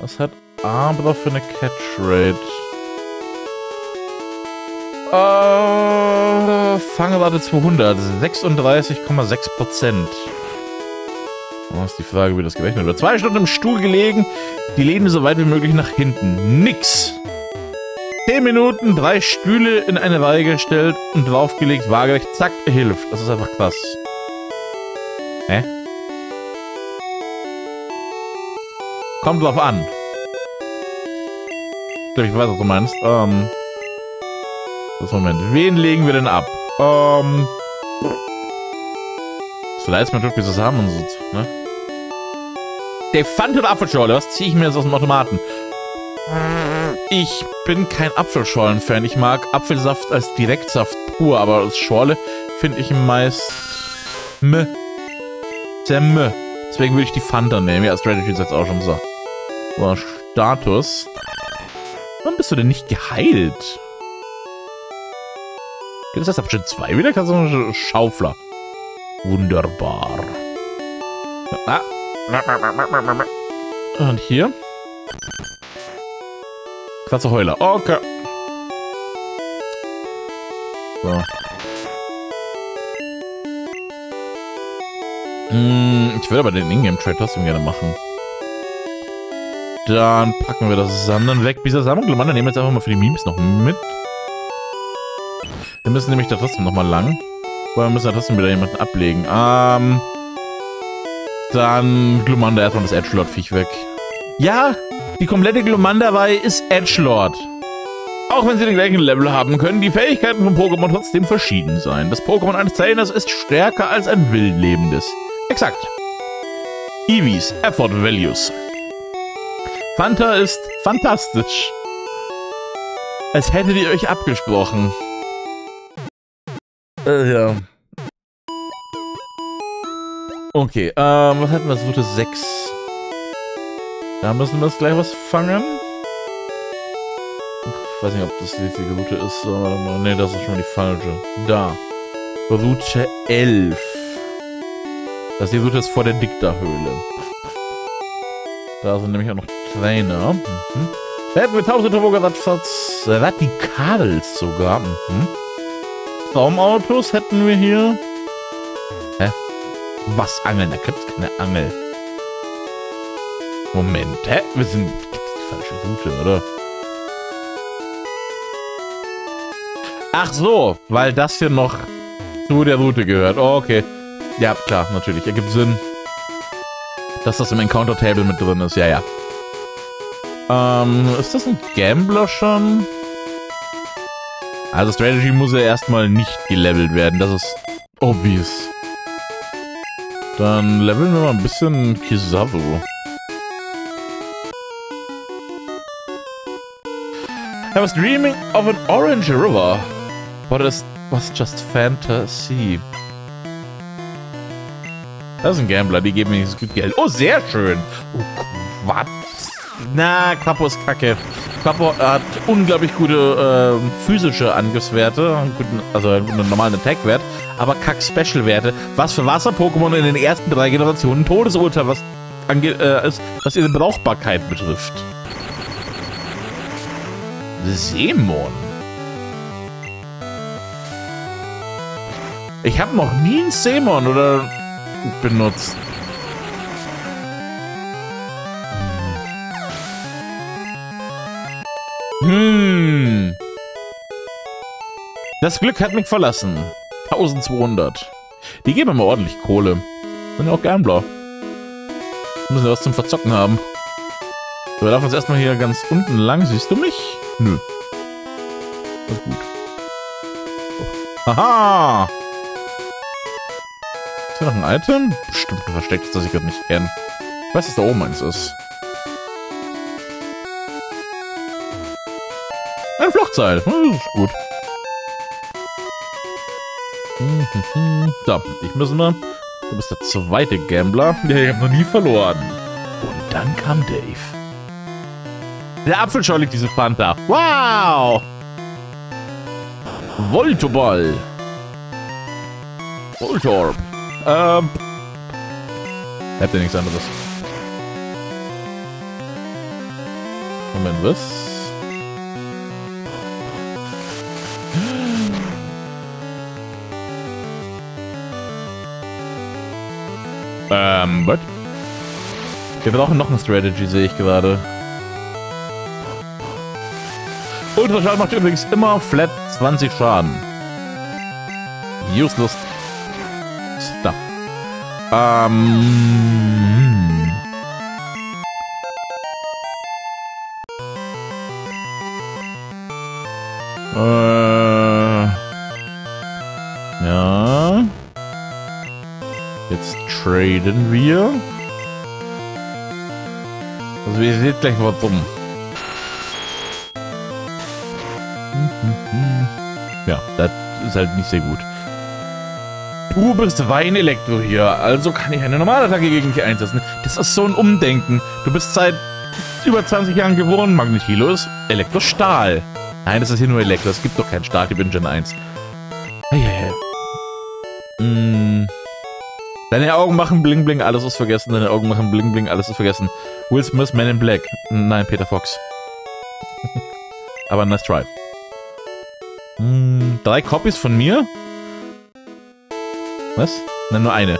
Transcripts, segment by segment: Was hat Abra für eine Catch-Rate? Fangrate 200, 36,6%. Oh, ist die Frage, wie das gerechnet wird. 2 Stunden im Stuhl gelegen, die Lehne so weit wie möglich nach hinten. Nix! 10 Minuten, 3 Stühle in eine Reihe gestellt und draufgelegt, waagerecht, zack, hilft. Das ist einfach krass. Hä? Kommt drauf an. Ich glaube, ich weiß, was du meinst. Das Moment. Wen legen wir denn ab? So leid es mir tut, Bisasam und so, ne? Der Fanta oder Apfelschorle, was ziehe ich mir jetzt aus dem Automaten? Ich bin kein Apfelschorlen-Fan. Ich mag Apfelsaft als Direktsaft pur, aber als Schorle finde ich meist meh. Sehr meh. Deswegen würde ich die Fanta nehmen. Ja, Strategy ist jetzt auch schon gesagt. So, Status. Warum bist du denn nicht geheilt? Gibt es das ab Gen 2 wieder? Kannst du noch einen Schaufler? Wunderbar. Ah. Und hier? Klasse Heuler. Okay. So. Ich würde aber den In-Game-Track trotzdem gerne machen. Dann packen wir das Sandan weg. Bisasam und Glumanda nehmen wir jetzt einfach mal für die Memes noch mit. Wir müssen nämlich da trotzdem nochmal lang. Weil wir müssen da trotzdem wieder jemanden ablegen. Dann Glumanda erstmal das Edgelord-Viech weg. Ja, die komplette Glumanda-Reihe ist Edgelord. Auch wenn sie den gleichen Level haben, können die Fähigkeiten von Pokémon trotzdem verschieden sein. Das Pokémon eines Trainers ist stärker als ein wildlebendes. Exakt. Eevees, Effort Values. Fanta ist fantastisch. Als hättet ihr euch abgesprochen. Ja. Okay, was hatten wir? Das Route 6. Da müssen wir jetzt gleich was fangen. Ich weiß nicht, ob das die richtige Route ist. Warte mal. Ne, das ist schon die falsche. Da. Route 11. Das ist die Route vor der Dicta-Höhle. Da sind nämlich auch noch Trainer. Mhm. Rattfratz. Vatikal sogar. Mhm. Traumautos hätten wir hier. Hä? Was angeln? Da gibt's keine Angel. Moment, hä? Wir sind die falsche Route, oder? Ach so, weil das hier noch zu der Route gehört. Oh, okay. Ja, klar, natürlich. Ergibt Sinn, dass das im Encounter-Table mit drin ist. Ja, ja. Ist das ein Gambler schon? Also Strategy muss ja erstmal nicht gelevelt werden, das ist obvious. Dann leveln wir mal ein bisschen Kisavo. I was dreaming of an orange river, but it was just fantasy. Das ist ein Gambler, die geben mir nicht so gut Geld. Oh, sehr schön. Oh, Quatsch. Na, Klappos Kacke. Klappos hat unglaublich gute physische Angriffswerte, also einen normalen Attack-Wert, aber Kack-Special-Werte, was für Wasser-Pokémon in den ersten 3 Generationen ein Todesurteil was ist, was ihre Brauchbarkeit betrifft. Seemon. Ich habe noch nie einen Seemon oder benutzt. Das Glück hat mich verlassen. 1200. Die geben mir ordentlich Kohle. Sind ja auch Gambler. Müssen ja was zum Verzocken haben. So, wir laufen jetzt erstmal hier ganz unten lang. Siehst du mich? Nö. Alles gut. So. Haha! Ist hier noch ein Item? Bestimmt ein verstecktes, das ich gerade nicht kenne. Ich weiß, dass da oben eins ist. Eine Flochzeit. Ist gut. So, ich muss mal. Du bist der zweite Gambler. Nee, ich hab noch nie verloren. Und dann kam Dave. Der Apfelschorle liegt diese Fanta. Wow! Voltoball. Voltorb. Habt ihr nichts anderes? Moment, was? What? Wir brauchen noch eine Strategy, sehe ich gerade. Ultraschall macht übrigens immer flat 20 Schaden. Useless Stuff. Ja. Jetzt traden wir. Also ihr seht gleich was dumm. Ja, das ist halt nicht sehr gut. Du bist Weinelektro hier, also kann ich eine normale Attacke gegen dich einsetzen. Das ist so ein Umdenken. Du bist seit über 20 Jahren gewohnt, Magnetilo ist Elektrostahl. Nein, das ist hier nur Elektro, es gibt doch keinen Stahl, ich bin Gen 1. Deine Augen machen bling bling, alles ist vergessen. Deine Augen machen bling bling, alles ist vergessen. Will Smith, Man in Black. Nein, Peter Fox. Aber nice try. 3 Copies von mir? Was? Nein, nur eine.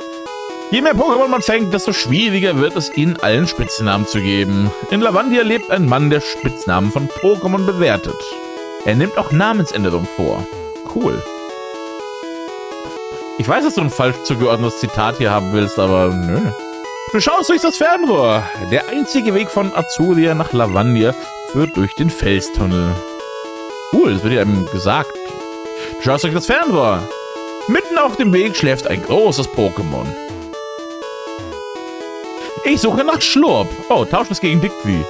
Je mehr Pokémon man fängt, desto schwieriger wird es, ihnen allen Spitznamen zu geben. In Lavandia lebt ein Mann, der Spitznamen von Pokémon bewertet. Er nimmt auch Namensänderungen vor. Cool. Ich weiß, dass du ein falsch zugeordnetes Zitat hier haben willst, aber nö. Du schaust durch das Fernrohr. Der einzige Weg von Azuria nach Lavandia führt durch den Felstunnel. Cool, das wird ja einem gesagt. Du schaust durch das Fernrohr. Mitten auf dem Weg schläft ein großes Pokémon. Ich suche nach Schlurp. Oh, tausch das gegen Dickwie.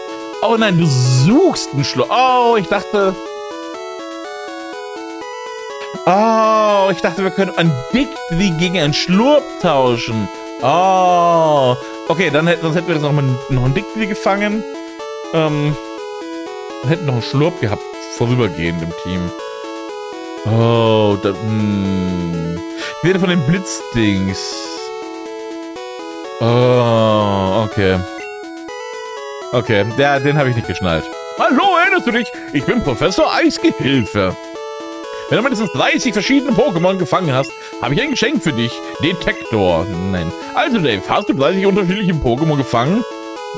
Oh nein, du suchst einen Schlurp. Oh, ich dachte... Oh, ich dachte, wir können ein Dickwie gegen einen Schlurp tauschen. Oh. Okay, dann sonst hätten wir jetzt noch einen Dickwie gefangen. Wir hätten noch einen Schlurp gehabt, vorübergehend im Team. Oh, da, ich rede von den Blitzdings. Oh, okay. Okay, den habe ich nicht geschnallt. Hallo, erinnerst du dich? Ich bin Professor Eisgehilfe. Wenn du mindestens 30 verschiedene Pokémon gefangen hast, habe ich ein Geschenk für dich. Detektor. Nein. Also, Dave, hast du 30 unterschiedliche Pokémon gefangen?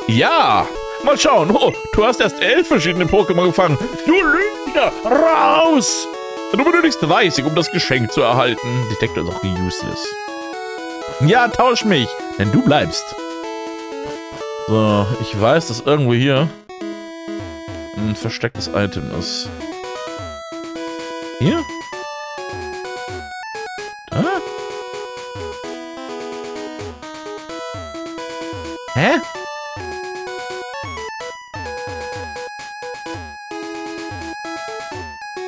Ja. Mal schauen. Oh, du hast erst 11 verschiedene Pokémon gefangen. Du Lügner. Raus. Du benötigst 30, um das Geschenk zu erhalten. Detektor ist auch useless. Ja, tausch mich. Denn du bleibst. So, ich weiß, dass irgendwo hier ein verstecktes Item ist. Hier? Da? Hä?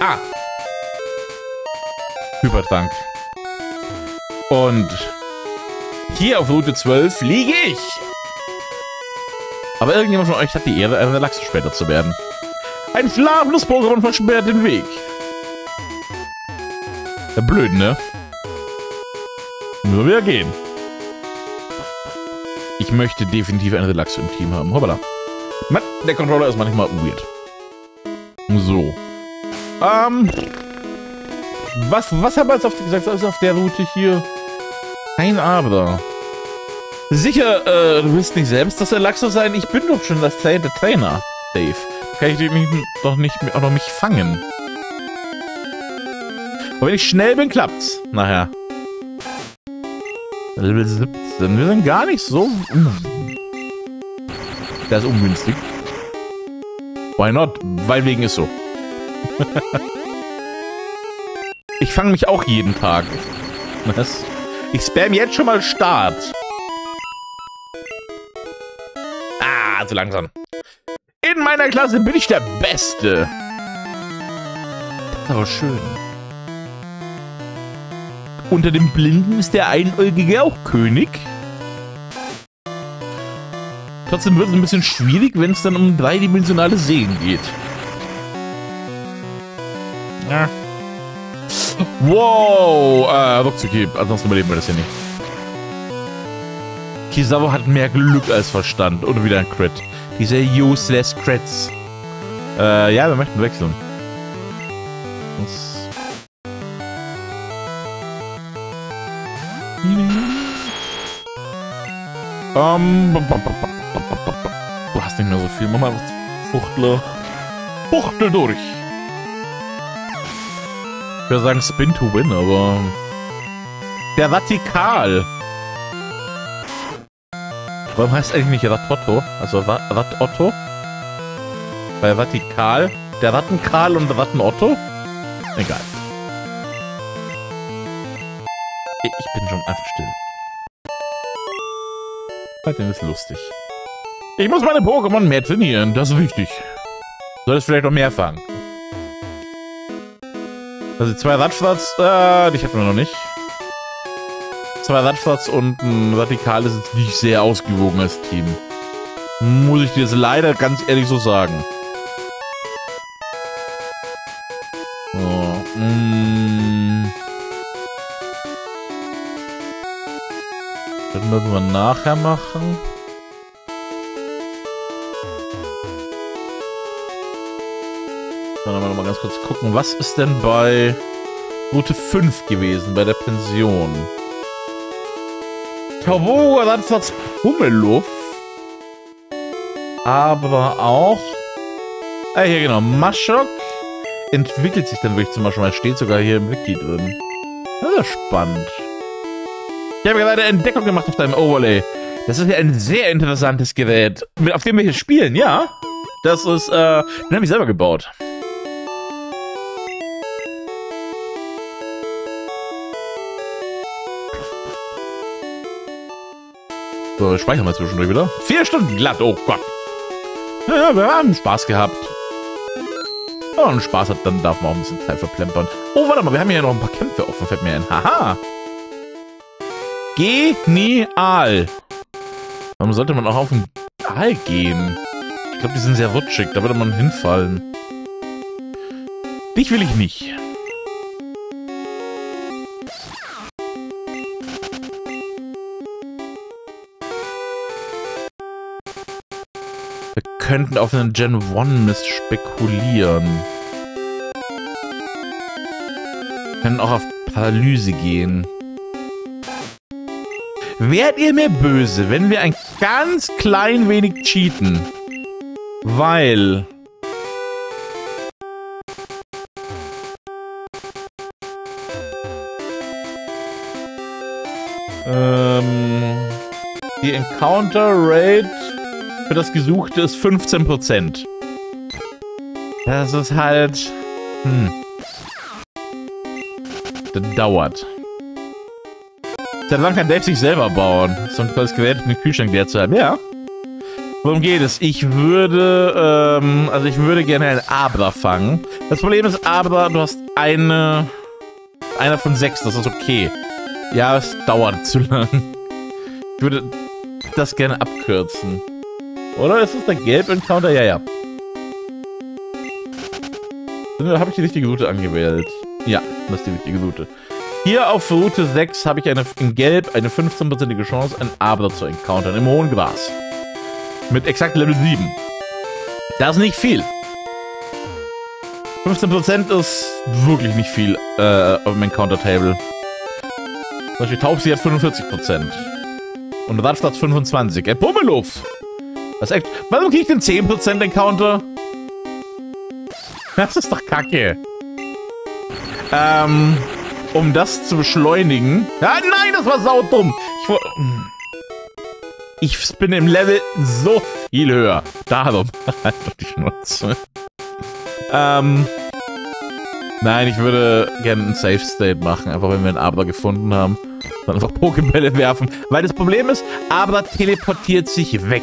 Ah! Hypertank. Und hier auf Route 12 liege ich! Aber irgendjemand von euch hat die Ehre, ein Relaxo später zu werden. Ein schlafendes Pokémon versperrt den Weg. Blöd, ne? Müssen wir gehen. Ich möchte definitiv ein Relaxo im Team haben. Hoppala. Man, der Controller ist manchmal weird. So. Was haben wir jetzt gesagt? Was ist auf der Route hier? Kein Abra. Sicher, du willst nicht selbst das Relaxo sein? Ich bin doch schon das zweite Trainer, Dave. Kann ich dich doch nicht auch noch mich fangen? Aber wenn ich schnell bin, klappt's nachher. Level 17. Wir sind gar nicht so... Das ist ungünstig. Why not? Weil wegen ist so. Ich fange mich auch jeden Tag. Was? Ich spam jetzt schon mal Start. Ah, zu langsam. In meiner Klasse bin ich der Beste. Das ist aber schön. Unter den Blinden ist der Einäugige auch König. Trotzdem wird es ein bisschen schwierig, wenn es dann um dreidimensionale Seen geht. Ja. Wow! Okay, ansonsten überleben wir das hier nicht. Kizawa hat mehr Glück als Verstand. Und wieder ein Crit. Diese useless Crits. Ja, wir möchten wechseln. Du hast nicht mehr so viel. Mach mal was. Fuchtle. Fuchtel durch. Ich würde sagen Spin to Win, aber... Der Vatikal. Warum heißt es eigentlich nicht Vatotto? Also Vatotto? Bei Vatikal? Der Wattenkal und der Wattenotto? Egal. Ich bin schon einfach still. Seitdem ist lustig. Ich muss meine Pokémon mehr trainieren, das ist wichtig. Solltest vielleicht noch mehr fangen. Also 2 Rattfratz, dich hatten wir noch nicht. 2 Rattfratz und ein Vatikal ist jetzt nicht sehr ausgewogen als Team. Muss ich dir das leider ganz ehrlich so sagen. So, das müssen wir nachher machen. Dann wollen wir mal ganz kurz gucken, was ist denn bei Route 5 gewesen, bei der Pension? Tauboga, Rattfratz, Pummeluff. Aber auch... Ah, hier genau, Maschok entwickelt sich dann wirklich zum Maschok. Es steht sogar hier im Wiki drin. Das ist ja spannend. Ich habe gerade eine Entdeckung gemacht auf deinem Overlay. Das ist ja ein sehr interessantes Gerät, auf dem wir hier spielen, ja. Das ist, den habe ich selber gebaut. So, speichern wir zwischendurch wieder. 4 Stunden glatt, oh Gott. Ja, wir haben Spaß gehabt. Wenn man Spaß hat, dann darf man auch ein bisschen Zeit verplempern. Oh, warte mal, wir haben hier noch ein paar Kämpfe offen, fällt mir ein. Haha. Genial. Warum sollte man auch auf den Tal gehen? Ich glaube, die sind sehr rutschig, da würde man hinfallen. Dich will ich nicht. Könnten auf einen Gen 1 spekulieren. Können auch auf Paralyse gehen. Wärt ihr mir böse, wenn wir ein ganz klein wenig cheaten? Weil... die Encounter-Rate... für das Gesuchte ist 15%. Das ist halt... Das dauert. Seit wann kann Dave sich selber bauen? So ein tolles Gerät mit einem Kühlschrank leer zu haben. Ja. Worum geht es? Ich würde... also ich würde gerne ein Abra fangen. Das Problem ist, Abra, du hast eine... Einer von 6, das ist okay. Ja, es dauert zu lang. Ich würde das gerne abkürzen. Oder ist es der Gelb-Encounter? Ja, ja. Habe ich die richtige Route angewählt? Ja, das ist die richtige Route. Hier auf Route 6 habe ich in Gelb eine 15%ige Chance, ein Abra zu encountern im hohen Gras. Mit exakt Level 7. Das ist nicht viel. 15% ist wirklich nicht viel auf dem Encounter-Table. Zum Beispiel Taubsi hat 45%. Und Rattfratz 25%. Ein Pummeluff! Was echt? Warum krieg ich den 10% Encounter? Das ist doch kacke. Um das zu beschleunigen. Ah, nein, das war saudumm. Ich bin im Level so viel höher. Darum. Halt doch die Schnauze. Nein, ich würde gerne einen Safe State machen. Einfach, wenn wir einen Abra gefunden haben. Dann einfach Pokébälle werfen. Weil das Problem ist, Abra teleportiert sich weg.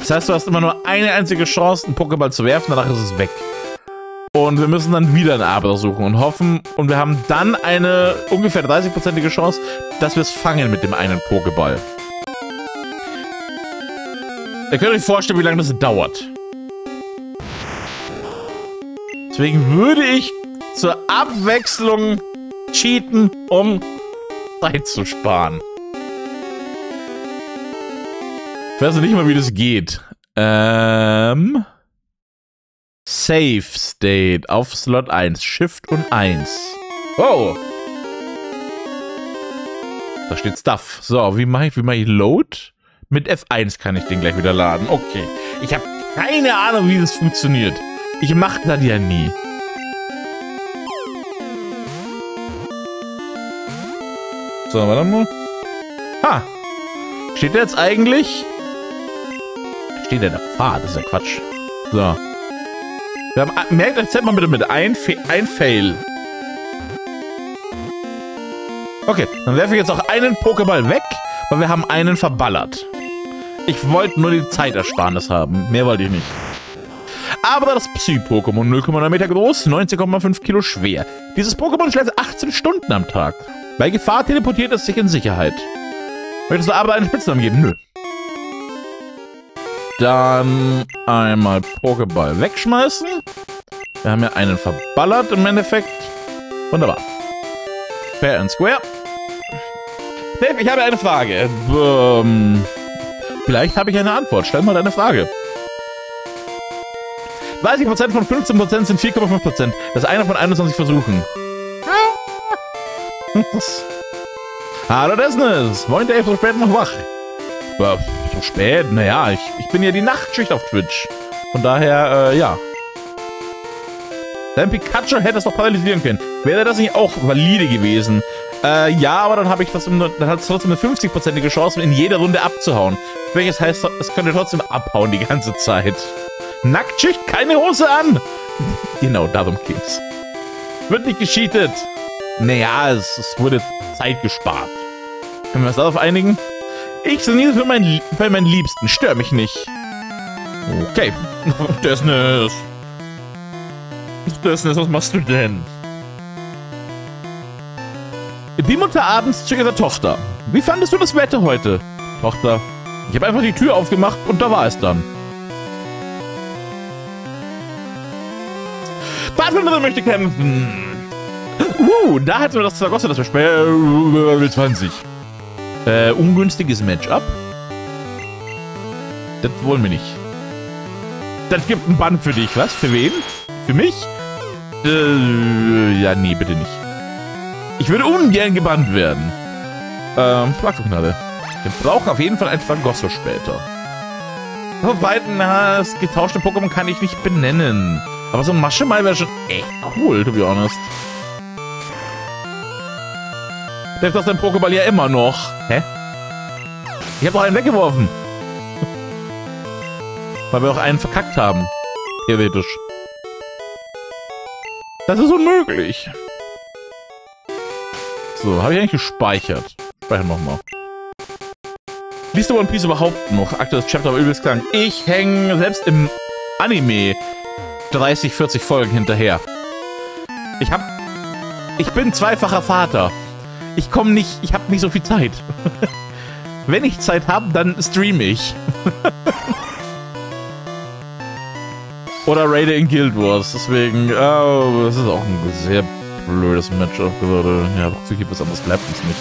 Das heißt, du hast immer nur eine einzige Chance, einen Pokéball zu werfen, danach ist es weg. Und wir müssen dann wieder einen Abra suchen und hoffen, und wir haben dann eine ungefähr 30%ige Chance, dass wir es fangen mit dem einen Pokéball. Ihr könnt euch vorstellen, wie lange das dauert. Deswegen würde ich zur Abwechslung cheaten, um Zeit zu sparen. Ich weiß nicht mal, wie das geht. Safe State auf Slot 1. Shift und 1. Wow. Da steht Stuff. So, wie mache ich Load? Mit F1 kann ich den gleich wieder laden. Okay. Ich habe keine Ahnung, wie das funktioniert. Ich mache das ja nie. So, warte mal. Ha! Steht der jetzt eigentlich? Steht der Pfad? Das ist ja Quatsch. So. Wir haben, merkt euch das mal bitte mit. Ein Fail. Okay, dann werfe ich jetzt auch einen Pokéball weg, weil wir haben einen verballert. Ich wollte nur die Zeitersparnis haben. Mehr wollte ich nicht. Aber das Psy-Pokémon, 0,9 Meter groß, 19,5 Kilo schwer. Dieses Pokémon schläft 18 Stunden am Tag. Bei Gefahr teleportiert es sich in Sicherheit. Möchtest du aber einen Spitznamen geben? Nö. Dann einmal Pokéball wegschmeißen. Wir haben ja einen verballert im Endeffekt. Wunderbar. Fair and square. Dave, ich habe eine Frage. Vielleicht habe ich eine Antwort. Stell mal deine Frage. 30% von 15% sind 4,5%. Das ist einer von 21 Versuchen. Hallo Desnes. Moin Dave, so spät noch wach. So spät? Naja, ich bin ja die Nachtschicht auf Twitch. Von daher, ja. Dein Pikachu hätte es doch paralysieren können. Wäre das nicht auch valide gewesen? Ja, aber dann habe ich das trotzdem eine 50%ige Chance, in jeder Runde abzuhauen. Welches heißt, es könnte trotzdem abhauen die ganze Zeit. Nacktschicht, keine Hose an! Genau, darum geht's. Wird nicht gescheatet. Naja, es wurde Zeit gespart. Können wir uns darauf einigen? Ich trainiere für meinen Liebsten. Stör mich nicht. Okay. Desnes. Desnes, was machst du denn? Die Mutter abends zu ihrer Tochter. Wie fandest du das Wetter heute? Tochter. Ich habe einfach die Tür aufgemacht und da war es dann. Vater möchte kämpfen. Da hatten wir das Zaragoza, das wir später. Level 20. Ungünstiges Matchup. Das wollen wir nicht. Das gibt einen Bann für dich. Was? Für wen? Für mich? Ja, nee, bitte nicht. Ich würde ungern gebannt werden. Schlagknalle. Wir brauchen auf jeden Fall ein Fangosso später. Wobei, das getauschte Pokémon kann ich nicht benennen. Aber so ein Maschemai wäre schon echt cool, to be honest. Läuft das dein Pokéball ja immer noch? Hä? Ich habe doch einen weggeworfen. Weil wir auch einen verkackt haben. Theoretisch. Das ist unmöglich. So, habe ich eigentlich gespeichert. Speichern nochmal. Liest du One Piece überhaupt noch? Aktuelles Chapter war übelst krank. Ich hänge selbst im Anime 30, 40 Folgen hinterher. Ich bin zweifacher Vater. Ich habe nicht so viel Zeit. Wenn ich Zeit habe, dann streame ich. Oder raide in Guild Wars. Deswegen, das ist auch ein sehr blödes Matchup gerade. Ja, bezüglich was anderes bleibt uns nicht.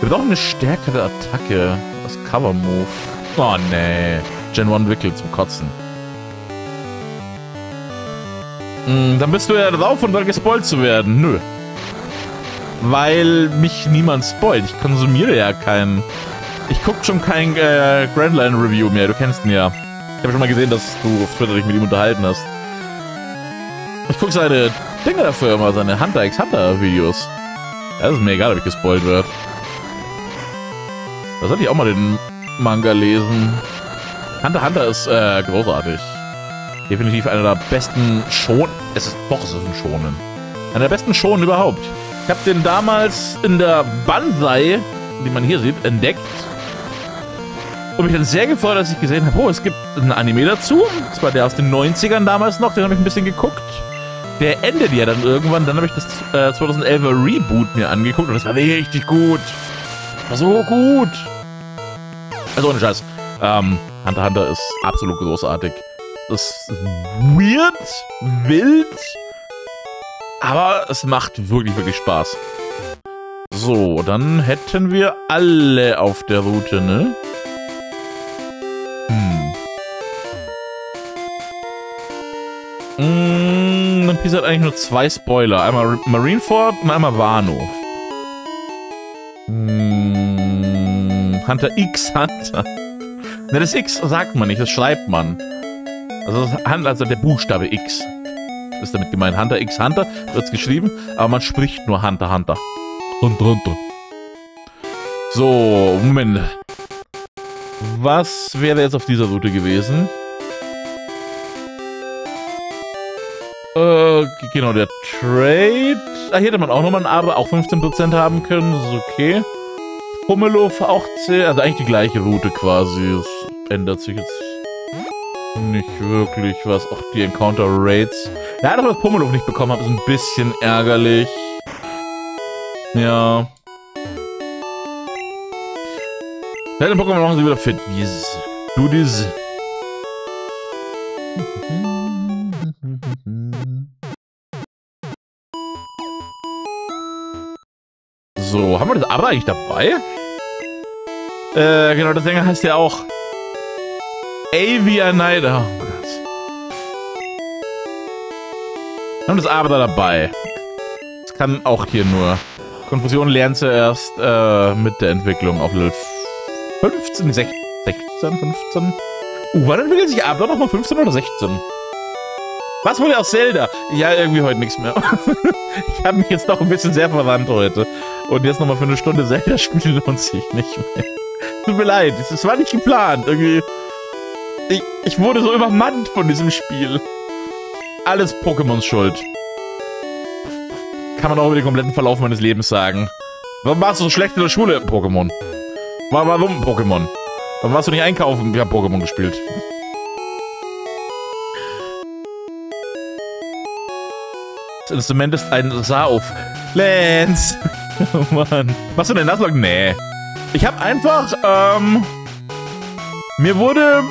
Wir brauchen eine stärkere Attacke. Das Cover Move. Oh nee. Gen 1 Wickel zum Kotzen. Dann bist du ja drauf und dann gespoilt zu werden. Nö. Weil mich niemand spoilt. Ich konsumiere ja keinen. Ich gucke schon kein Grandline Review mehr. Du kennst ihn ja. Ich habe schon mal gesehen, dass du auf Twitter dich mit ihm unterhalten hast. Ich gucke seine Dinger dafür immer, seine Hunter x Hunter Videos. Das ist mir egal, ob ich gespoilt werde. Da sollte ich auch mal den Manga lesen. Hunter x Hunter ist großartig. Definitiv einer der besten Shonen. Es ist ein Shonen. Einer der besten Shonen überhaupt. Ich habe den damals in der Banzai, die man hier sieht, entdeckt. Und mich dann sehr gefreut, dass ich gesehen habe, oh, es gibt ein Anime dazu. Das war der aus den 90ern damals noch, den habe ich ein bisschen geguckt. Der endet ja dann irgendwann. Dann habe ich das 2011er Reboot mir angeguckt und das war richtig gut. Das war so gut. Also ohne Scheiß. Hunter x Hunter ist absolut großartig. Das ist weird, wild, aber es macht wirklich, wirklich Spaß. So, dann hätten wir alle auf der Route, ne? Dann Pisa hat eigentlich nur zwei Spoiler. Einmal Marineford und einmal Wano. Hunter X, Hunter. Ne, das X sagt man nicht, das schreibt man. Also der Buchstabe X. Ist damit gemeint. Hunter X, Hunter wird's geschrieben, aber man spricht nur Hunter, Hunter. Und. So, Moment. Was wäre jetzt auf dieser Route gewesen? Genau, der Trade. Ah, hier hätte man auch nochmal ein Aber, auch 15% haben können. Das ist okay. Pummelow auch 10. Also eigentlich die gleiche Route quasi. Es ändert sich jetzt nicht wirklich was. Auch die Encounter-Rates. Ja, dass ich das Pummelow nicht bekommen habe, ist ein bisschen ärgerlich. Ja. Deine Pokémon machen sie wieder fit. Yes. Du dies. So, haben wir das Abra eigentlich dabei? Genau, das Sänger heißt ja auch Eevees. Oh mein Gott. Wir haben das Abra dabei. Das kann auch hier nur. Konfusion lernst du erst mit der Entwicklung auf Level 15, 16, 15. Wann entwickelt sich Abra nochmal 15 oder 16? Was wurde aus Zelda? Ja, irgendwie heute nichts mehr. Ich habe mich jetzt doch ein bisschen sehr verwandt heute. Und jetzt nochmal für eine Stunde Zelda spielen lohnt sich nicht mehr. Tut mir leid, es war nicht geplant. Irgendwie. Ich wurde so übermannt von diesem Spiel. Alles Pokémons Schuld. Kann man auch über den kompletten Verlauf meines Lebens sagen. Warum warst du so schlecht in der Schule? Pokémon. Warum Pokémon? Warum warst du nicht einkaufen? Ich habe Pokémon gespielt. Das Instrument ist ein Sauf. Lance! Oh Mann. Was für ein Naslog? Nee. Ich habe einfach, mir wurde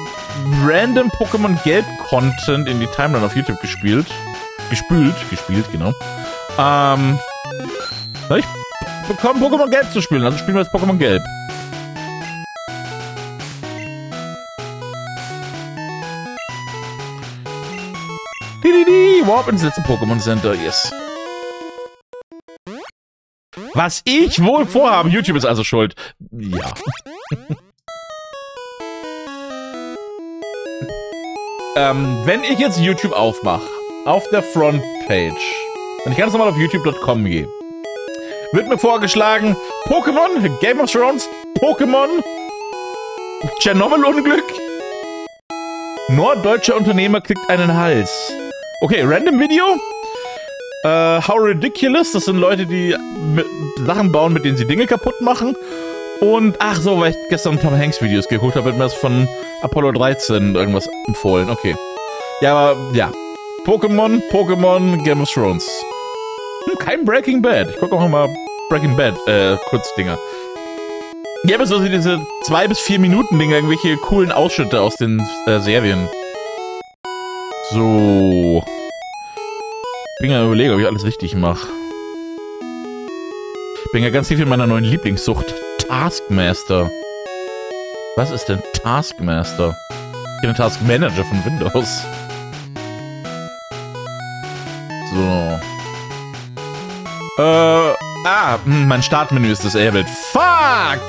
random Pokémon Gelb-Content in die Timeline auf YouTube gespielt. Gespielt, genau. Da hab ich bekommen, Pokémon Gelb zu spielen. Also spielen wir jetzt Pokémon Gelb. Warp ins letzte Pokémon Center, yes. Was ich wohl vorhabe, YouTube ist also schuld. Ja. Wenn ich jetzt YouTube aufmache, auf der Frontpage, wenn ich ganz normal auf youtube.com gehe, wird mir vorgeschlagen, Pokémon, Game of Thrones, Pokémon, Tschernobyl-Unglück, norddeutscher Unternehmer kriegt einen Hals. Okay, random Video. How ridiculous. Das sind Leute, die Sachen bauen, mit denen sie Dinge kaputt machen. Und ach so, weil ich gestern Tom Hanks Videos geguckt habe, hat mir das von Apollo 13 irgendwas empfohlen. Okay. Ja, aber ja. Pokémon, Game of Thrones. Kein Breaking Bad. Ich gucke auch mal Breaking Bad, Kurzdinger. Ja, bis also diese 2- bis 4-Minuten-Dinger, irgendwelche coolen Ausschnitte aus den Serien. So. Ich bin ja überlegen, ob ich alles richtig mache. Ich bin ja ganz tief in meiner neuen Lieblingssucht. Taskmaster. Was ist denn Taskmaster? Ich bin ein Taskmanager von Windows. So. Mein Startmenü ist disabled. Fuck!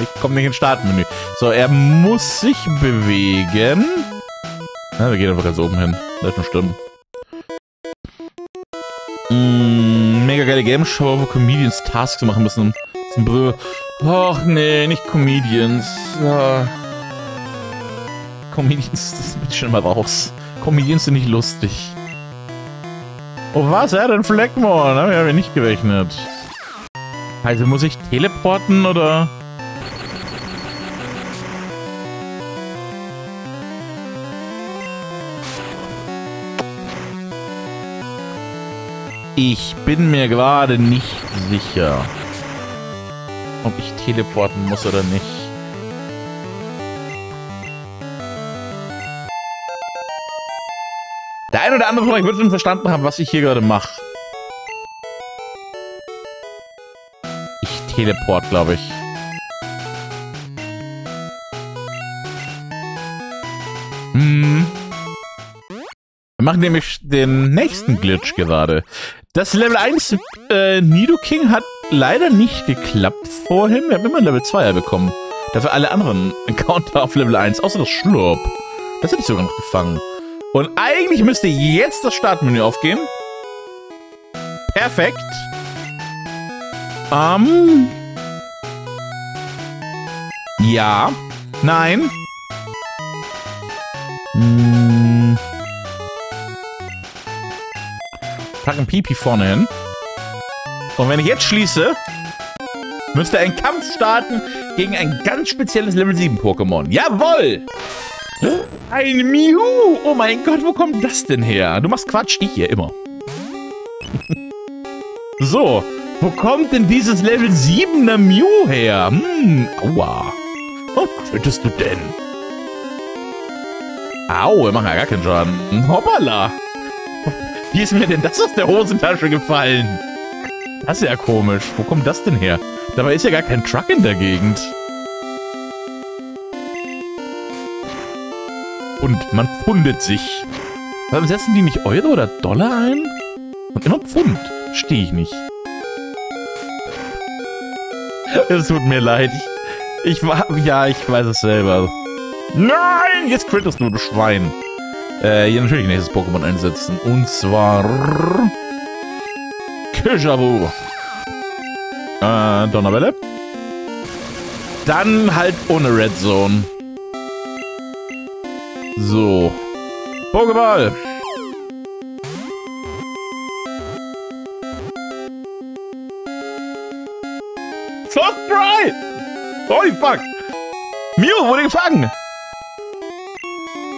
Ich komme nicht ins Startmenü. So, er muss sich bewegen. Na, wir gehen einfach ganz oben hin. Das muss stimmen. Mega geile Game Show, wo Comedians Tasks machen müssen. Och nee, nicht Comedians. Comedians, das bin ich schon mal raus. Comedians sind nicht lustig. Oh was, er hat einen Fleckmon. Damit haben wir nicht gerechnet. Also muss ich teleporten oder? Ich bin mir gerade nicht sicher, ob ich teleporten muss oder nicht. Der eine oder andere von euch wird schon verstanden haben, was ich hier gerade mache. Ich teleport, glaube ich. Wir machen nämlich den nächsten Glitch gerade. Das Level 1 Nidoking hat leider nicht geklappt vorhin. Wir haben immer Level 2er bekommen. Dafür alle anderen Encounter auf Level 1, außer das Schlurp. Das hätte ich sogar noch gefangen. Und eigentlich müsste jetzt das Startmenü aufgehen. Perfekt. Ja. Nein. Pack ein Pipi vorne hin. Und wenn ich jetzt schließe, müsste ein Kampf starten gegen ein ganz spezielles Level 7 Pokémon. Jawohl! Ein Miu! Oh mein Gott, wo kommt das denn her? Du machst Quatsch, ich hier immer. So, wo kommt denn dieses Level 7er Miu her? Aua. Was tötest du denn? Au, wir machen ja gar keinen Schaden. Hoppala. Wie ist mir denn das aus der Hosentasche gefallen? Das ist ja komisch. Wo kommt das denn her? Dabei ist ja gar kein Truck in der Gegend. Und man pfundet sich. Warum setzen die nicht Euro oder Dollar ein? Und immer Pfund. Verstehe ich nicht. Es tut mir leid. Ich weiß es selber. Nein! Jetzt crittest du, du Schwein. Hier natürlich nächstes Pokémon einsetzen. Und zwar... Kishabu. Donnerwelle. Dann halt ohne Red Zone. So. Pokéball. Softbrite. Holy fuck. Mew wurde gefangen.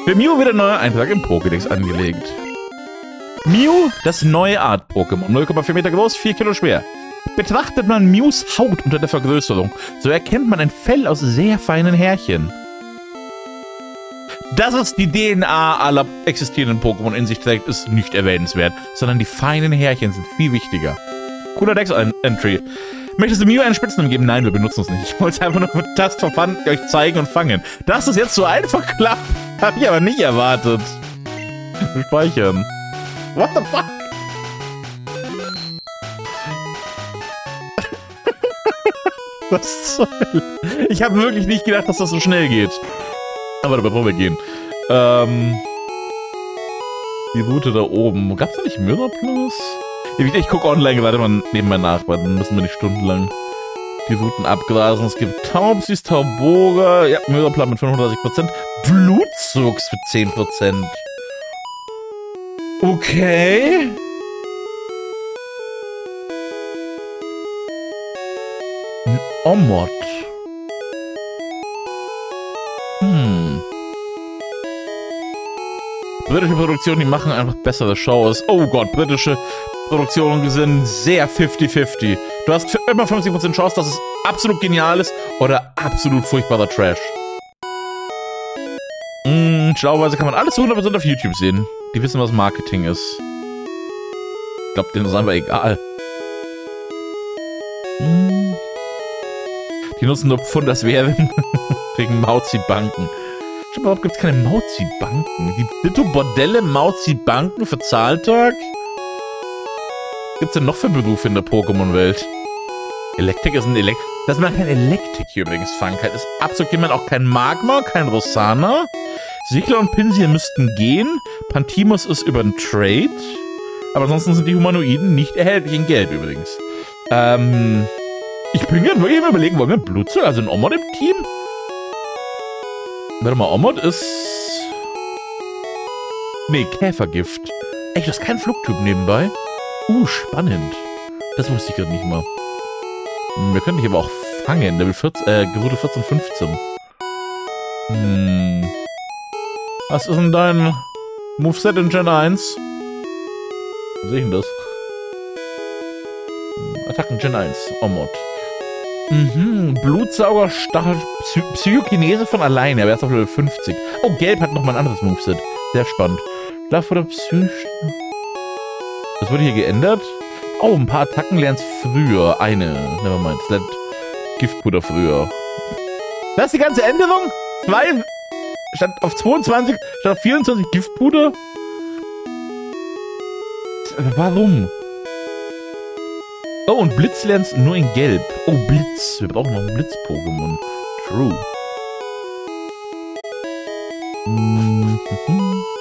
Für Mew wird ein neuer Eintrag im Pokédex angelegt. Mew, das neue Art-Pokémon. 0,4 Meter groß, 4 Kilo schwer. Betrachtet man Mews Haut unter der Vergrößerung, so erkennt man ein Fell aus sehr feinen Härchen. Dass es die DNA aller existierenden Pokémon in sich trägt, ist nicht erwähnenswert, sondern die feinen Härchen sind viel wichtiger. Cooler Dex-Entry. Möchtest du Mew einen Spitznamen geben? Nein, wir benutzen es nicht. Ich wollte es einfach nur mit Tast verfangen, euch zeigen und fangen. Dass es jetzt so einfach klappt, habe ich aber nicht erwartet. Speichern. What the fuck? Was zur Hölle? Ich habe wirklich nicht gedacht, dass das so schnell geht. Aber dabei brauchen wir gehen. Die Route da oben. Gab es da nicht Mirror Plus? Ich gucke online gerade mal nebenbei nach, weil dann müssen wir nicht stundenlang die Routen abgrasen. Es gibt Taubsis, Tauboga, ja, Mörderplan mit 35%, Blutzugs für 10%. Okay. Ein Omot. Britische Produktionen, die machen einfach bessere Shows. Oh Gott, britische Produktionen sind sehr 50-50. Du hast für immer 50% Chance, dass es absolut genial ist oder absolut furchtbarer Trash. Schlauerweise kann man alles 100% auf YouTube sehen. Die wissen, was Marketing ist. Ich glaube, denen ist einfach egal. Die nutzen nur Pfund als Währung wegen Mauzi-Banken. Überhaupt gibt es keine Mauzi-Banken. Die Ditto-Bordelle Mauzi-Banken für Zahltag? Was gibt es denn noch für Berufe in der Pokémon-Welt? Elektriker sind Elektriker. Dass man kein Elektrik hier übrigens fangen kann, ist absolut jemand auch kein Magma, kein Rosana. Sigler und Pinsir müssten gehen. Pantimos ist über den Trade. Aber ansonsten sind die Humanoiden nicht erhältlich in Geld übrigens. Ich bin gerade wirklich mal überlegen, wollen wir Blutzug, also ein Omod im Team? Warte mal, Omod ist... Nee, Käfergift. Echt, das ist kein Flugtyp nebenbei. Spannend. Das wusste ich gerade nicht mal. Wir können dich aber auch fangen. Level 14, Route 14, 15. Was ist denn dein Moveset in Gen 1? Was sehe ich denn das? Attacken Gen 1, Omod. Blutsauger, Stachel, Psychokinese von alleine, aber erst auf Level 50. Oh, Gelb hat nochmal ein anderes Moveset. Sehr spannend. Schlaf oder Psych... Was wurde hier geändert? Oh, ein paar Attacken lernst früher. Eine, nevermind, Sled, Giftpuder früher. Das ist die ganze Änderung? 2, statt auf 22, statt auf 24 Giftpuder? Warum? Oh, und Blitz lernst nur in Gelb. Oh, Blitz. Wir brauchen noch ein Blitz-Pokémon. True.